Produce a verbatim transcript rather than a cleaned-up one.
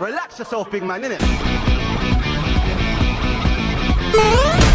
Relax yourself, big man, innit?